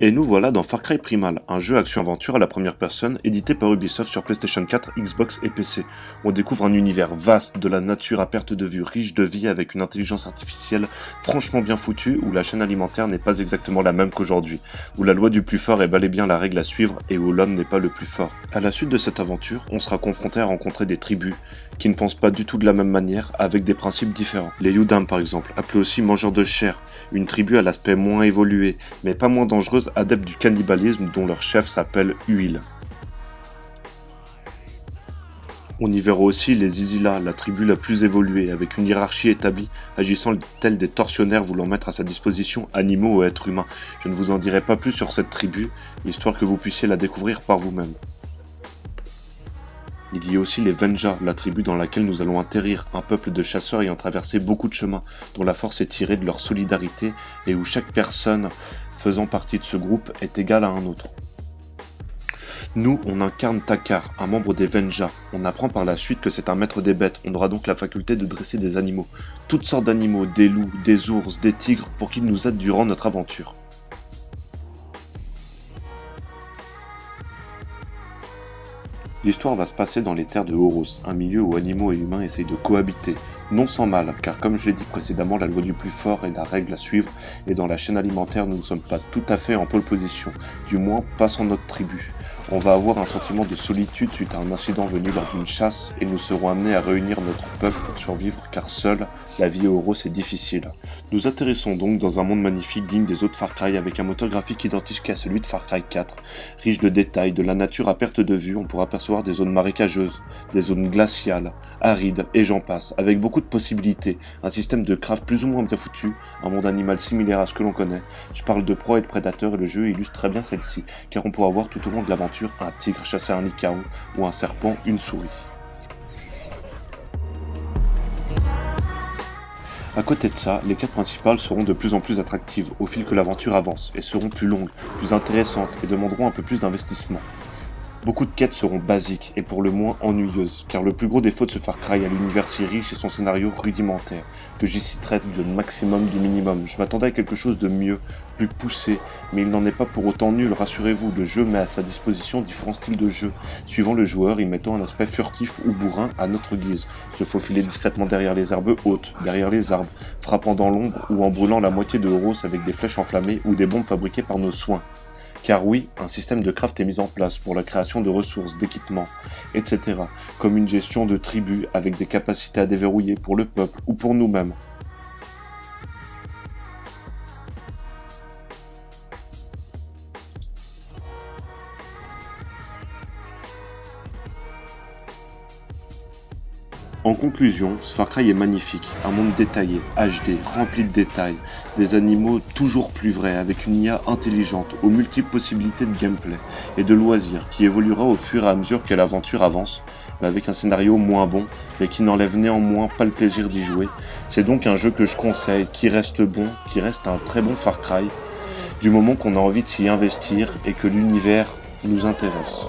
Et nous voilà dans Far Cry Primal, un jeu action-aventure à la première personne édité par Ubisoft sur PlayStation 4, Xbox et PC. On découvre un univers vaste, de la nature à perte de vue, riche de vie avec une intelligence artificielle franchement bien foutue où la chaîne alimentaire n'est pas exactement la même qu'aujourd'hui, où la loi du plus fort est bel et bien la règle à suivre et où l'homme n'est pas le plus fort. À la suite de cette aventure, on sera confronté à rencontrer des tribus qui ne pensent pas du tout de la même manière avec des principes différents. Les Yudam par exemple, appelés aussi mangeurs de chair, une tribu à l'aspect moins évolué mais pas moins dangereuse, adeptes du cannibalisme dont leur chef s'appelle Huil. On y verra aussi les Izila, la tribu la plus évoluée, avec une hiérarchie établie, agissant tels des tortionnaires voulant mettre à sa disposition animaux ou êtres humains. Je ne vous en dirai pas plus sur cette tribu, histoire que vous puissiez la découvrir par vous-même. Il y a aussi les Wenjas, la tribu dans laquelle nous allons atterrir, un peuple de chasseurs ayant traversé beaucoup de chemins, dont la force est tirée de leur solidarité et où chaque personne faisant partie de ce groupe est égal à un autre. Nous, on incarne Takkar, un membre des Wenjas. On apprend par la suite que c'est un maître des bêtes. On aura donc la faculté de dresser des animaux. Toutes sortes d'animaux, des loups, des ours, des tigres, pour qu'ils nous aident durant notre aventure. L'histoire va se passer dans les terres de Horos, un milieu où animaux et humains essayent de cohabiter, non sans mal, car comme je l'ai dit précédemment, la loi du plus fort est la règle à suivre, et dans la chaîne alimentaire nous ne sommes pas tout à fait en pole position, du moins pas sans notre tribu. On va avoir un sentiment de solitude suite à un incident venu lors d'une chasse, et nous serons amenés à réunir notre peuple pour survivre, car seule, la vie à Horos est difficile. Nous atterrissons donc dans un monde magnifique digne des autres Far Cry, avec un moteur graphique identique à celui de Far Cry 4, riche de détails, de la nature à perte de vue, on pourra apercevoir des zones marécageuses, des zones glaciales, arides, et j'en passe, avec beaucoup de possibilités, un système de craft plus ou moins bien foutu, un monde animal similaire à ce que l'on connaît. Je parle de proie et de prédateurs et le jeu illustre très bien celle-ci, car on pourra voir tout au long de l'aventure un tigre chasser un licaon ou un serpent, une souris. À côté de ça, les quêtes principales seront de plus en plus attractives au fil que l'aventure avance, et seront plus longues, plus intéressantes, et demanderont un peu plus d'investissement. Beaucoup de quêtes seront basiques et pour le moins ennuyeuses, car le plus gros défaut de ce Far Cry à l'univers si riche est son scénario rudimentaire, que j'y citerai le maximum du minimum. Je m'attendais à quelque chose de mieux, plus poussé, mais il n'en est pas pour autant nul, rassurez-vous, le jeu met à sa disposition différents styles de jeu, suivant le joueur y mettant un aspect furtif ou bourrin à notre guise, se faufiler discrètement derrière les herbes hautes, derrière les arbres, frappant dans l'ombre ou en brûlant la moitié de Horos avec des flèches enflammées ou des bombes fabriquées par nos soins. Car oui, un système de craft est mis en place pour la création de ressources, d'équipements, etc. comme une gestion de tribus avec des capacités à déverrouiller pour le peuple ou pour nous-mêmes. En conclusion, ce Far Cry est magnifique, un monde détaillé, HD, rempli de détails, des animaux toujours plus vrais avec une IA intelligente aux multiples possibilités de gameplay et de loisirs qui évoluera au fur et à mesure que l'aventure avance, mais avec un scénario moins bon mais qui n'enlève néanmoins pas le plaisir d'y jouer. C'est donc un jeu que je conseille, qui reste bon, qui reste un très bon Far Cry, du moment qu'on a envie de s'y investir et que l'univers nous intéresse.